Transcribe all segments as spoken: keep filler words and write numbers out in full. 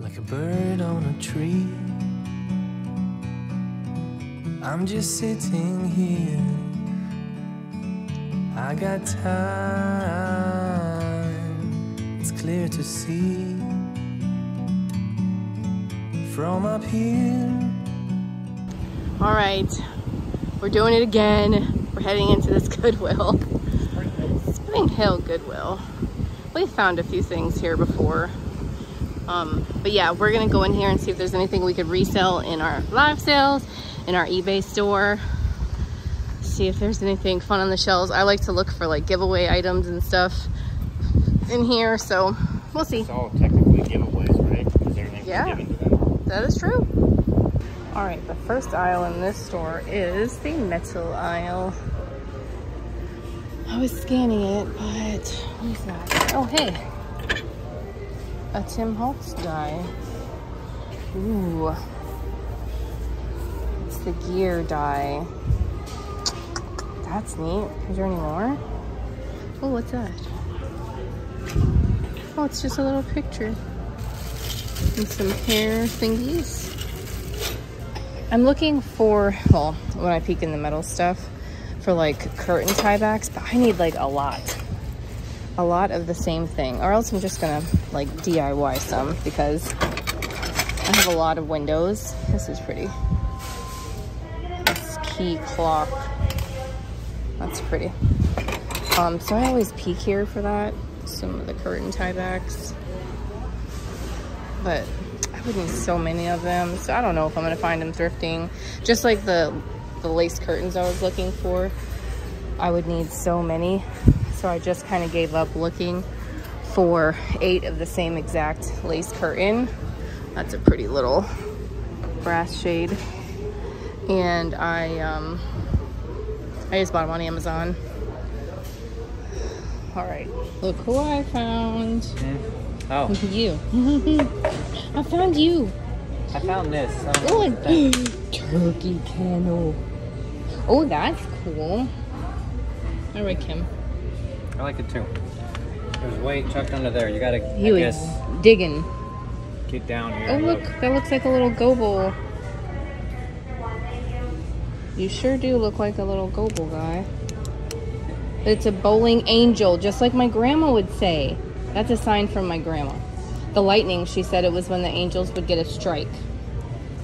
like a bird on a tree. I'm just sitting here. I got time, it's clear to see. From up here. All right, we're doing it again. We're heading into this Goodwill. Spring Hill Goodwill. We found a few things here before. Um, but yeah, we're gonna go in here and see if there's anything we could resell in our live sales, in our eBay store. See if there's anything fun on the shelves. I like to look for like giveaway items and stuff in here, so we'll see. It's all technically giveaways, right? Because everything's given to them. That is true. All right, the first aisle in this store is the metal aisle. I was scanning it, but what is that? Oh, hey, a Tim Holtz die. Ooh, it's the gear die. That's neat. Is there any more? Oh, what's that? Oh, it's just a little picture and some hair thingies. I'm looking for, well, when I peek in the metal stuff, for like curtain tie backs, but I need like a lot, a lot of the same thing, or else I'm just gonna like D I Y some because I have a lot of windows. This is pretty. This key clock. That's pretty. Um, so I always peek here for that, some of the curtain tie backs, but I would need so many of them. So I don't know if I'm gonna find them thrifting, just like the the lace curtains I was looking for. I would need so many, so I just kind of gave up looking for eight of the same exact lace curtain. That's a pretty little brass shade, and I um, I just bought them on Amazon. All right, look who I found. Mm. Oh, you! I found you. I found this. Oh, a turkey candle. Oh, that's cool. I like him. I like it too. There's weight chucked under there. You gotta, you I guess, digging. Get down here. Oh, look. look. That looks like a little gobble. You sure do look like a little gobble guy. It's a bowling angel, just like my grandma would say. That's a sign from my grandma. The lightning, she said it was when the angels would get a strike.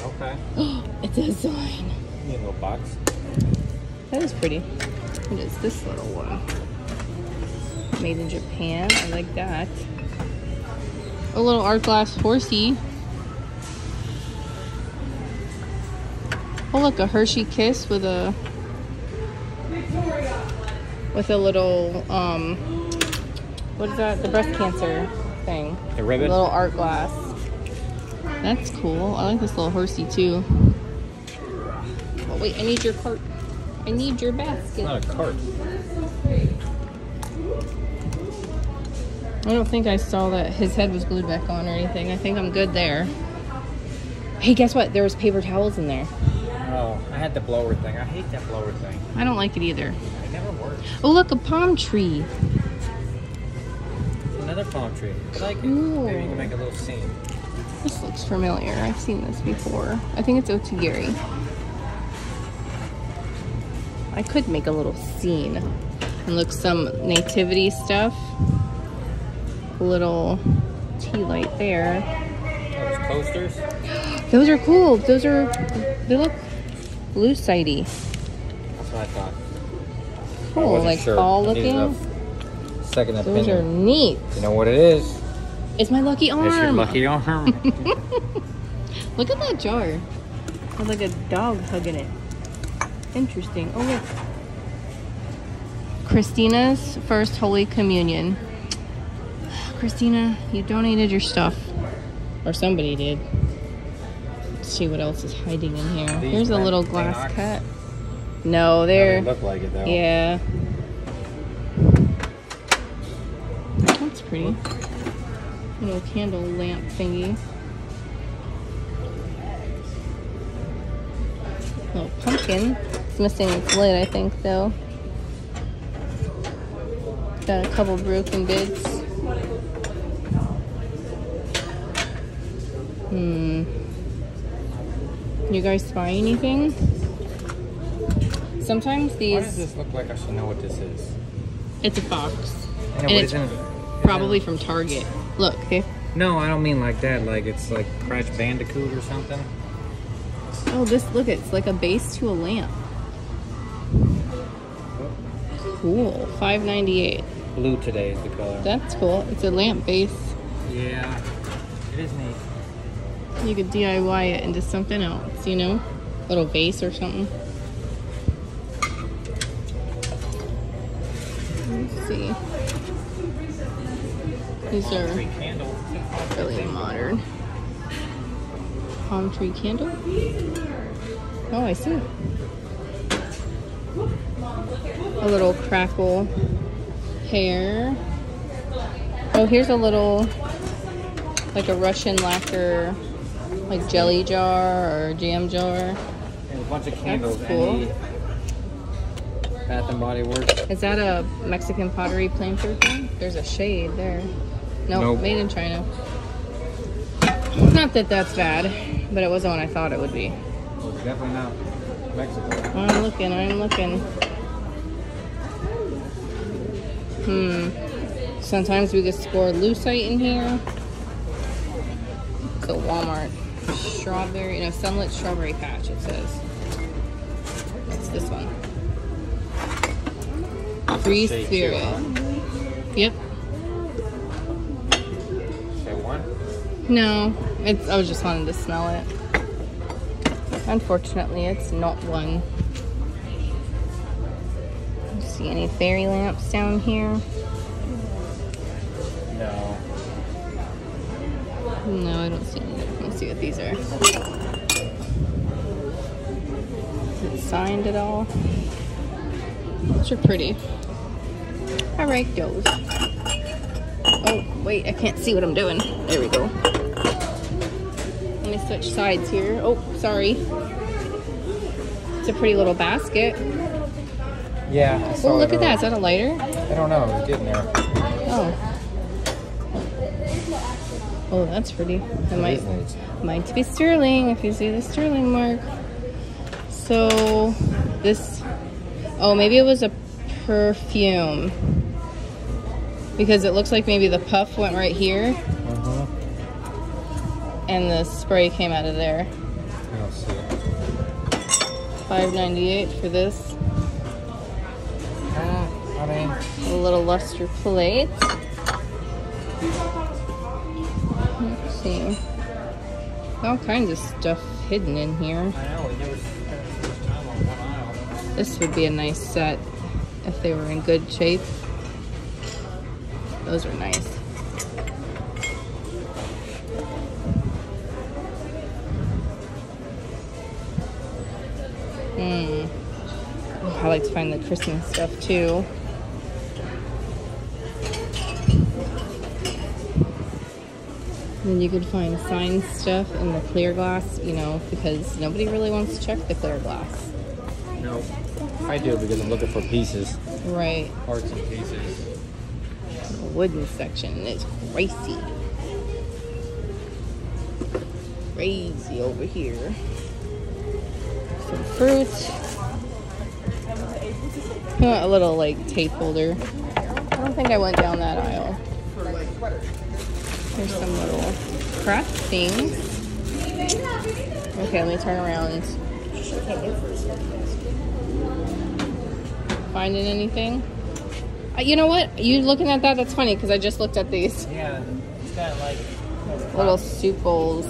Okay. It's a sign. You need a little box. That is pretty. What is this little one? Made in Japan. I like that. A little art glass horsey. Oh look, a Hershey Kiss with a with a little um what is that? The breast cancer thing. The ribbon. A little art glass. That's cool. I like this little horsey too. Oh wait, I need your cart. I need your basket. It's not a cart. I don't think I saw that his head was glued back on or anything. I think I'm good there. Hey, guess what? There was paper towels in there. Oh, I had the blower thing. I hate that blower thing. I don't like it either. It never works. Oh look, a palm tree. Another palm tree. I like it. Ooh. Maybe you can make a little scene. This looks familiar. I've seen this before. I think it's Otagiri. I could make a little scene and look some nativity stuff. A little tea light there. Those coasters? Those are cool. Those are, they look lucite-y. That's what I thought. Cool, like fall looking. Second opinion. Those are neat. You know what it is? It's my lucky arm. It's your lucky arm. Look at that jar. It has like a dog hugging it. Interesting. Oh look. Christina's first Holy Communion. Christina, you donated your stuff, or somebody did. Let's see what else is hiding in here. These Here's a little glass cut. No, they're. They look like it though. Yeah. Pretty little candle lamp thingy. Little pumpkin. It's missing its lid, I think, though. Got a couple broken bits. Hmm. You guys buy anything? Sometimes these... Why does this look like I should know what this is? It's a box. Yeah, and it's it? probably from Target. Look, okay? No, I don't mean like that. Like, it's like Crash Bandicoot or something. Oh, this, look, it's like a base to a lamp. Cool. five ninety-eight. Blue today is the color. That's cool. It's a lamp base. Yeah. It is neat. You could D I Y it into something else, you know? Little vase or something. Let's see. These are really modern. Palm tree candle? Oh, I see. A little crackle hair. Oh, here's a little, like a Russian lacquer, like jelly jar or jam jar. And a bunch of candles. That's cool. Bath and Body Works. Is that a Mexican pottery planter thing? There's a shade there. Nope, nope. Made in China. Not that that's bad, but it wasn't what I thought it would be. Well, it's definitely not Mexico. I'm looking, I'm looking. Hmm. Sometimes we just score lucite in here. It's a Walmart. Strawberry, you know, sunlit strawberry patch, it says. It's this one. Free Spirit. Yep. Say one? No, it's. I was just wanting to smell it. Unfortunately, it's not one. See any fairy lamps down here? No. No, I don't see any. Let's see what these are. Is it signed at all? Those are pretty. I like those. Oh, wait, I can't see what I'm doing. There we go. Let me switch sides here. Oh, sorry. It's a pretty little basket. Yeah. I saw oh, look at that. Is that a lighter? I don't know. It's getting there. Oh. Oh, that's pretty. It might, nice. might be sterling if you see the sterling mark. So, this... Oh, maybe it was a perfume. Because it looks like maybe the puff went right here. Uh-huh. And the spray came out of there. I don't see it. five ninety-eight for this. Uh, I mean. A little luster plate. Let's see. All kinds of stuff hidden in here. I know, it never... This would be a nice set if they were in good shape. Those are nice. Mm. Oh, I like to find the Christmas stuff too. Then you could find sign stuff in the clear glass, you know, because nobody really wants to check the clear glass. No. I do because I'm looking for pieces. Right. Parts and pieces. The wooden section is crazy. Crazy over here. Some fruit. Oh, a little like tape holder. I don't think I went down that aisle. There's some little craft things. Okay, let me turn around. Finding anything? Uh, you know what? You looking at that? That's funny because I just looked at these. Yeah, it's got like little soup bowls.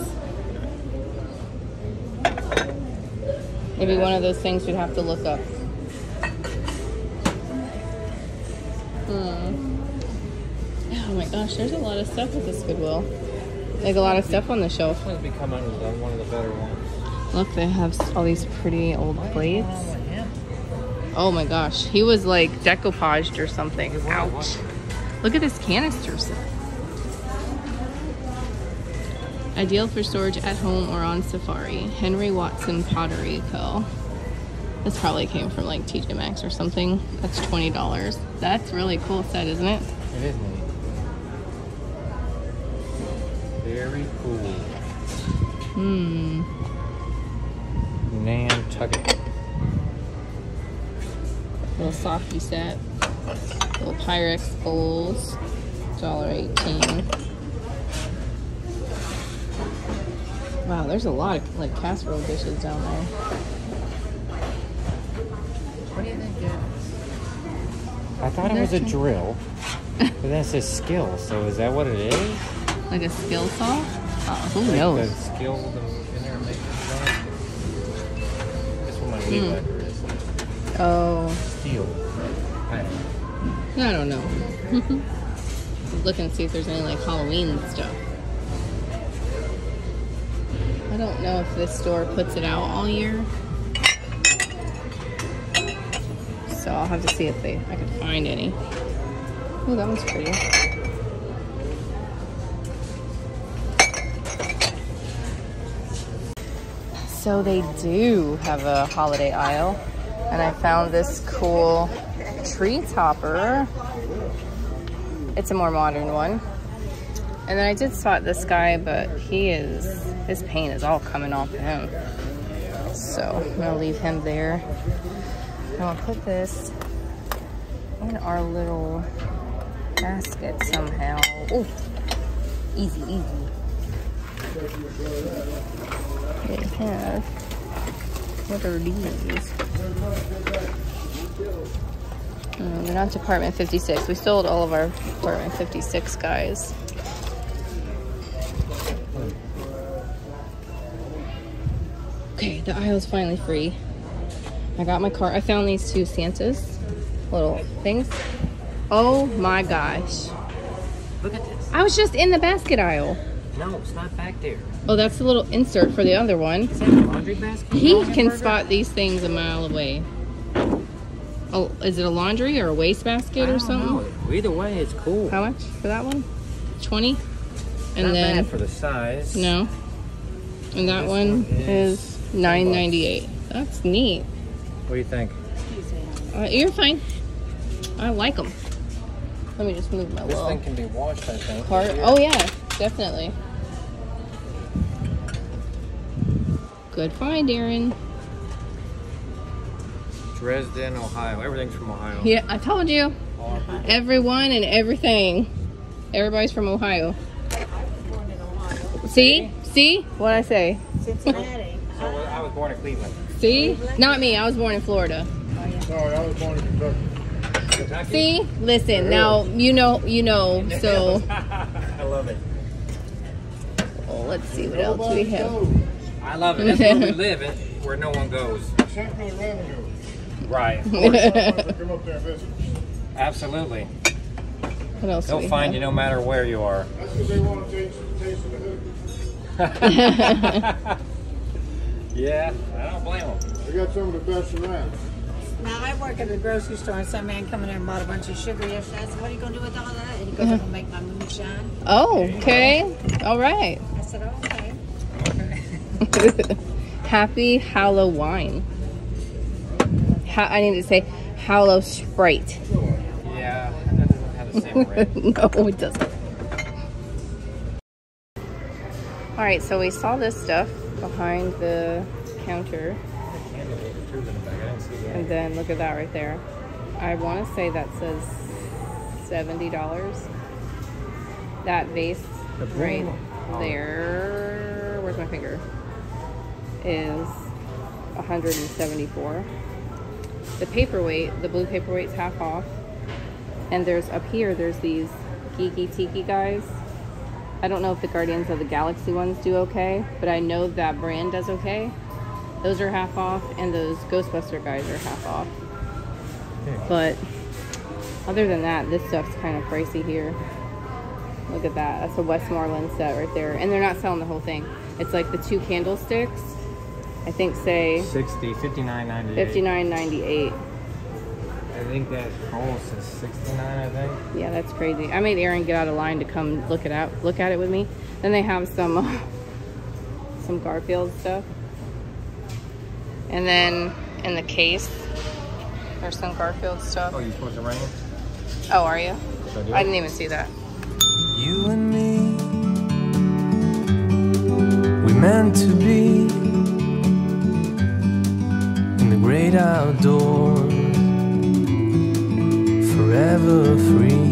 Maybe one of those things we'd have to look up. Hmm. Oh my gosh, there's a lot of stuff with this Goodwill. Like a lot of stuff on the shelf. This one's become one of the better ones. Look, they have all these pretty old plates. Oh my gosh, he was like decoupaged or something. Ouch. Look at this canister set. Ideal for storage at home or on safari. Henry Watson Pottery Co. This probably came from like T J Maxx or something. That's twenty dollars. That's really cool set, isn't it? It is neat. Very cool. Hmm. Nantucket. Little softy set. Little Pyrex bowls. one dollar eighteen. Wow, there's a lot of like casserole dishes down there. What do you think it is? I thought it was a drill. But then it says skill, so is that what it is? Like a skill saw? Oh, who like knows? The skill in there making stuff. That's what my weed mm. lacquer is. Oh. Steel. I don't know. I don't know. Look and see if there's any like Halloween stuff. I don't know if this store puts it out all year, so I'll have to see if they I can find any. Oh, that one's pretty. So they do have a holiday aisle, and I found this cool tree topper. It's a more modern one. And then I did spot this guy, but he is, his paint is all coming off of him. So I'm gonna leave him there. And I'll put this in our little basket somehow. Oh, easy, easy. They have, what are these? Mm, they're not Department fifty-six. We sold all of our Department fifty-six guys. Okay, the aisle's finally free. I got my cart. I found these two Santas little things. Oh my gosh. Look at this. I was just in the basket aisle. No, it's not back there. Oh, that's the little insert for the other one. Is that a laundry basket? He can spot these things a mile away. Oh, is it a laundry or a wastebasket or something? Know. Either way, it's cool. How much for that one? twenty? And not then bad for the size. No. And that this one is nine ninety-eight. That's neat. What do you think? Uh, you're fine. I like them. Let me just move my this little thing can be washed, I think. Cart. Oh yeah, definitely. Good find, Aaron. Dresden, Ohio. Everything's from Ohio. Yeah, I told you. Ohio. Everyone and everything. Everybody's from Ohio. See? See? What'd I say? Cincinnati. So I was born in Cleveland. See? Cleveland? Not me. I was born in Florida. Oh, yeah. Sorry, I was born in Kentucky. Kentucky? See? Listen, really? Now you know, you know, so. I love it. Oh, let's see what else we have. Goes. I love it. That's where we live, it, where no one goes. Central Avenue. Right. Of course. Come up there and visit. Absolutely. What else They'll do we find have? You no matter where you are. That's because they want to taste, taste of the hood. Yeah, I don't blame them. They got some of the best around. Now, I work at the grocery store, and some man come in there and bought a bunch of sugar yesterday. I said, what are you going to do with all that? And he goes, I'm going to make my moonshine. Oh, okay. All right. I said, oh, okay. Okay. Happy Halloween. Ha I need to say Hallow Sprite. Yeah, that doesn't have the same ring. No, it doesn't. All right, so we saw this stuff behind the counter. And then look at that right there. I want to say that says seventy dollars. That vase right there, where's my finger, is one hundred seventy-four. The paperweight, the blue paperweight's half off. And there's up here, there's these geeky tiki guys. I don't know if the Guardians of the Galaxy ones do okay, but I know that brand does okay. Those are half off, and those Ghostbuster guys are half off. Okay. But other than that, this stuff's kind of pricey here. Look at that. That's a Westmoreland set right there. And they're not selling the whole thing. It's like the two candlesticks, I think, say sixty, fifty-nine ninety-eight. fifty-nine ninety-eight. I think that bowl says sixty-nine, I think. Yeah, that's crazy. I made Aaron get out of line to come look it out, look at it with me. Then they have some uh, some Garfield stuff. And then in the case, there's some Garfield stuff. Oh, you're supposed to ring it? Oh, are you? Should I do it? I didn't even see that. You and me, we met meant to be, in the great outdoors, forever free.